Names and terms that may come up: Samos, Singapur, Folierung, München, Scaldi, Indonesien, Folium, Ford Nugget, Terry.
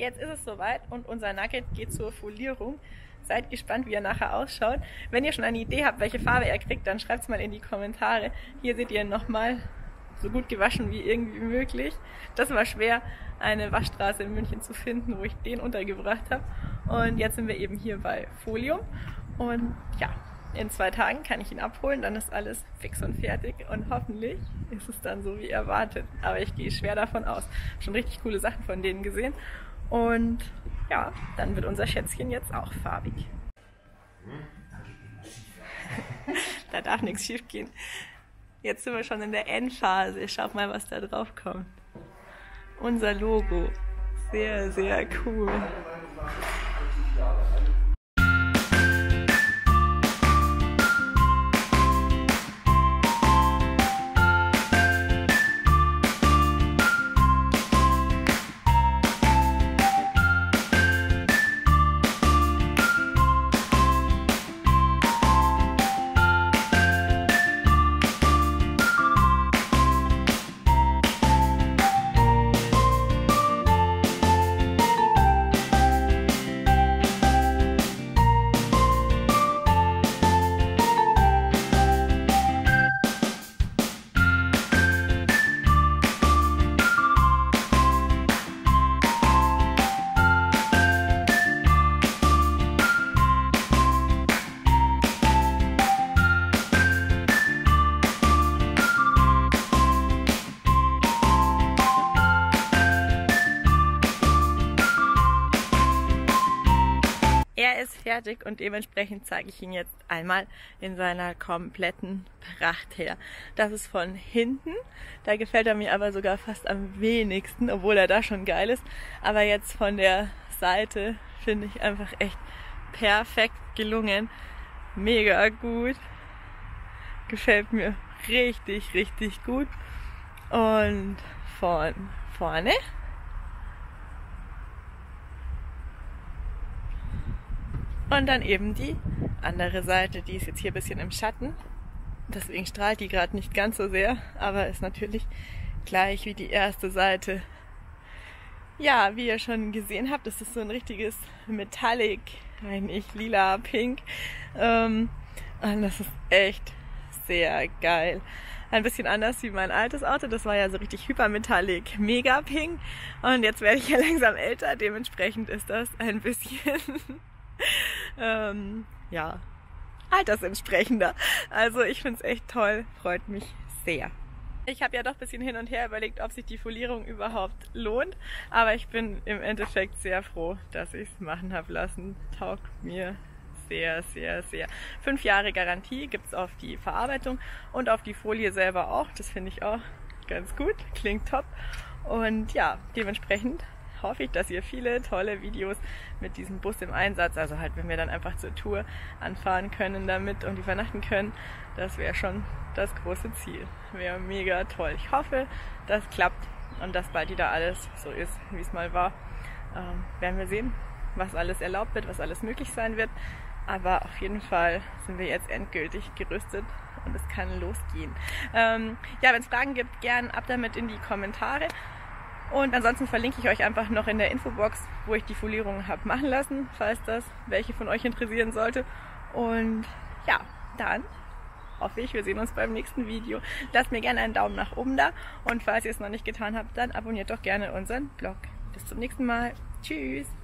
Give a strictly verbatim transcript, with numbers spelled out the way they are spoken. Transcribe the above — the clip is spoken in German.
jetzt ist es soweit und unser Nugget geht zur Folierung. Seid gespannt, wie er nachher ausschaut. Wenn ihr schon eine Idee habt, welche Farbe er kriegt, dann schreibt es mal in die Kommentare. Hier seht ihr ihn nochmal so gut gewaschen wie irgendwie möglich. Das war schwer, eine Waschstraße in München zu finden, wo ich den untergebracht habe. Und jetzt sind wir eben hier bei Folium. Und ja, in zwei Tagen kann ich ihn abholen, dann ist alles fix und fertig. Und hoffentlich ist es dann so wie erwartet. Aber ich gehe schwer davon aus. Schon richtig coole Sachen von denen gesehen. Und ja, dann wird unser Schätzchen jetzt auch farbig. Da darf nichts schief gehen. Jetzt sind wir schon in der Endphase. Schaut mal, was da drauf kommt. Unser Logo. Sehr, sehr cool. Er ist fertig und dementsprechend zeige ich ihn jetzt einmal in seiner kompletten Pracht her. Das ist von hinten, da gefällt er mir aber sogar fast am wenigsten, obwohl er da schon geil ist. Aber jetzt von der Seite finde ich einfach echt perfekt gelungen, mega gut, gefällt mir richtig, richtig gut. Und von vorne... Und dann eben die andere Seite, die ist jetzt hier ein bisschen im Schatten, deswegen strahlt die gerade nicht ganz so sehr, aber ist natürlich gleich wie die erste Seite. Ja, wie ihr schon gesehen habt, das ist so ein richtiges Metallic, nein, ich lila, pink, ähm, und das ist echt sehr geil. Ein bisschen anders wie mein altes Auto, das war ja so richtig hypermetallic, mega pink, und jetzt werde ich ja langsam älter, dementsprechend ist das ein bisschen... Ähm, ja, altersentsprechender. Also ich finde es echt toll, freut mich sehr. Ich habe ja doch ein bisschen hin und her überlegt, ob sich die Folierung überhaupt lohnt, aber ich bin im Endeffekt sehr froh, dass ich es machen habe lassen. Taugt mir sehr, sehr, sehr. Fünf Jahre Garantie gibt es auf die Verarbeitung und auf die Folie selber auch. Das finde ich auch ganz gut, klingt top. Und ja, dementsprechend hoffe ich, dass ihr viele tolle Videos mit diesem Bus im Einsatz, also halt, wenn wir dann einfach zur Tour anfahren können damit und die vernachten können, das wäre schon das große Ziel. Wäre mega toll. Ich hoffe, das klappt und dass bald wieder alles so ist, wie es mal war. Ähm, werden wir sehen, was alles erlaubt wird, was alles möglich sein wird. Aber auf jeden Fall sind wir jetzt endgültig gerüstet und es kann losgehen. Ähm, ja, wenn es Fragen gibt, gern ab damit in die Kommentare. Und ansonsten verlinke ich euch einfach noch in der Infobox, wo ich die Folierung habe machen lassen, falls das welche von euch interessieren sollte. Und ja, dann hoffe ich, wir sehen uns beim nächsten Video. Lasst mir gerne einen Daumen nach oben da und falls ihr es noch nicht getan habt, dann abonniert doch gerne unseren Blog. Bis zum nächsten Mal. Tschüss!